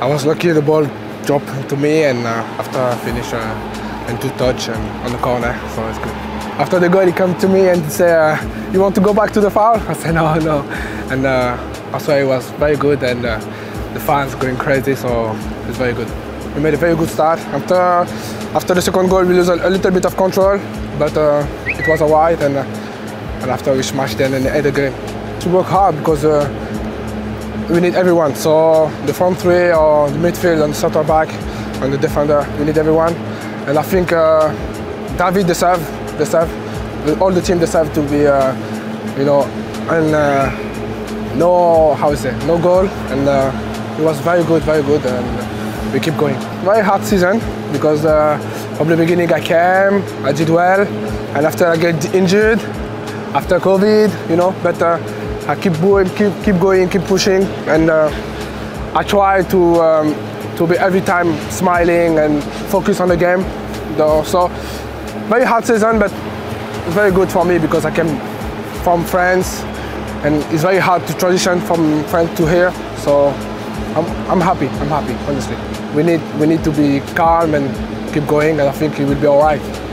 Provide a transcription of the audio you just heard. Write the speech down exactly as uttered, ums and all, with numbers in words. I was lucky the ball dropped to me, and uh, after I finished uh, and two touch and on the corner, so it's good. After the goal, he came to me and said, uh, you want to go back to the foul? I said, no, no. And uh, also it was very good, and uh, the fans going crazy, so it's very good. We made a very good start. After, after the second goal, we lose a, a little bit of control, but uh, it was all right, and, uh, and after we smashed them and they had a game. To work hard, because uh, we need everyone, so the front three, or the midfield, and the center back, and the defender, we need everyone. And I think uh, David deserves, deserve, all the team deserve to be, uh, you know, and uh, no, how is it, no goal, and uh, it was very good, very good, and we keep going. Very hard season, because uh, from the beginning I came, I did well, and after I get injured, after COVID, you know, but uh, I keep going, keep, keep going, keep pushing, and uh, I try to, um, to be every time smiling and focus on the game, though, so. Very hard season, but it's very good for me because I came from France, and it's very hard to transition from France to here. So I'm, I'm happy. I'm happy, honestly. We need we need to be calm and keep going, and I think it will be all right.